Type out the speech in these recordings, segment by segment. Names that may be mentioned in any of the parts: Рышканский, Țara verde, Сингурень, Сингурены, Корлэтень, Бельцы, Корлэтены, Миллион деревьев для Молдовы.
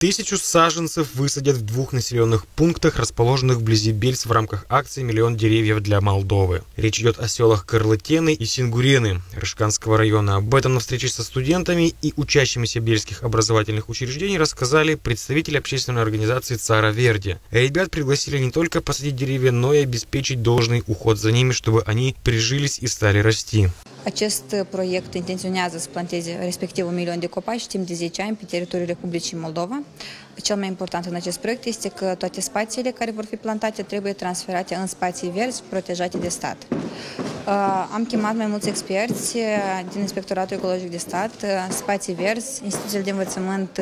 1000 саженцев высадят в 2 населенных пунктах, расположенных вблизи Бельц в рамках акции «Миллион деревьев для Молдовы». Речь идет о селах Корлэтены и Сингурены Рышканского района. Об этом на встрече со студентами и учащимися бельских образовательных учреждений рассказали представители общественной организации «Țara verde». Ребят пригласили не только посадить деревья, но и обеспечить должный уход за ними, чтобы они прижились и стали расти. Acest proiect intenționează să planteze respectiv 1.000.000 de copaci timp de 10 ani pe teritoriul Republicii Moldova. Cel mai important în acest proiect este că toate spațiile care vor fi plantate trebuie transferate în spații verzi protejate de stat. Am chemat mai mulți experți din Inspectoratul Ecologic de Stat, Spati Verс, instituțiile de învățământ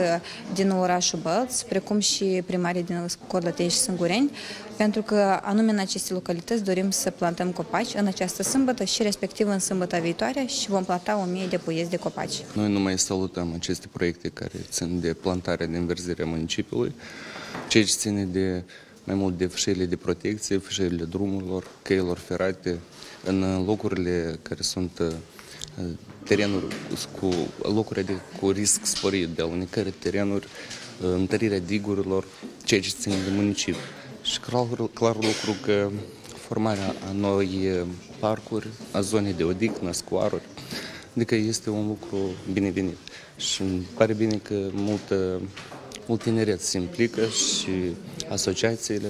din Nовораш-U-Балт, precum și primarii din Coрлэтень și Singureni, pentru că anume în aceste localități dorim să plantăm copaci în această sâmbătă și respectiv în sâmbăta viitoare și vom planta 1000 de puieți de copaci. Noi nu mai salutăm aceste proiecte care țin de plantarea de înverzirea municipiului, ceea ce ține de mai mult de fășele de protecție, fășele drumurilor, căilor ferate, în locurile care sunt terenuri cu locuri cu risc sporit de alunecare, terenuri, întărirea digurilor, ceea ce ține de municipiu. Și clar lucru că formarea a noi parcuri, a zonei de odihnă, scoaruri, adică este un lucru binevenit. Și îmi pare bine că mult tineret se implică și asociațiile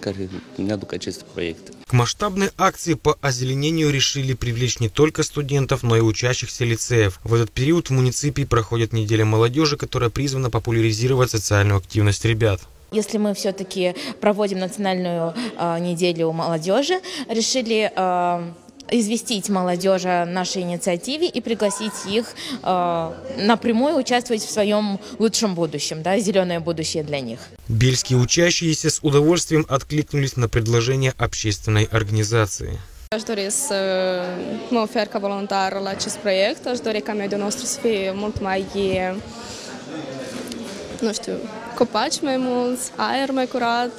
care не aduc aceste proiecte. К масштабной акции по озеленению решили привлечь не только студентов, но и учащихся лицеев. В этот период в муниципии проходит неделя молодежи, которая призвана популяризировать социальную активность ребят. Если мы все-таки проводим национальную неделю молодежи, решили известить молодежь о нашей инициативе и пригласить их напрямую участвовать в своем лучшем будущем, да, зеленое будущее для них. Бельские учащиеся с удовольствием откликнулись на предложение общественной организации. Aș dori să mă ofer ca voluntar la acest proiect, aș dori ca mediul nostru să fie mult mai, nu știu, copaci mai mulți, aer mai curat.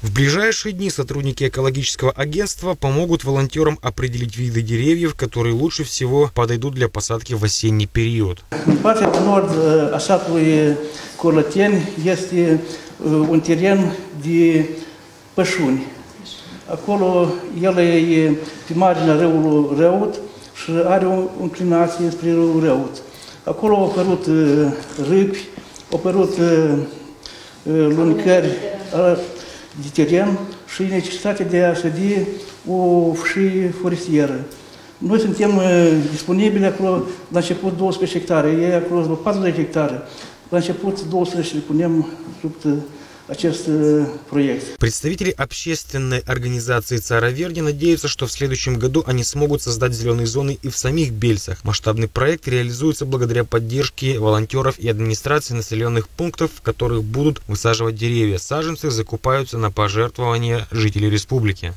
В ближайшие дни сотрудники экологического агентства помогут волонтерам определить виды деревьев, которые лучше всего подойдут для посадки в осенний период. Лункари, дитярен, и нечистоты для шади у вши форестьеры. Noi suntem disponibili acolo la început 12 hectare, e acolo 40 hectare. La început 12 le punem sub acest проект. Представители общественной организации «Țara verde» надеются, что в следующем году они смогут создать зеленые зоны и в самих Бельцах. Масштабный проект реализуется благодаря поддержке волонтеров и администрации населенных пунктов, в которых будут высаживать деревья. Саженцы закупаются на пожертвования жителей республики.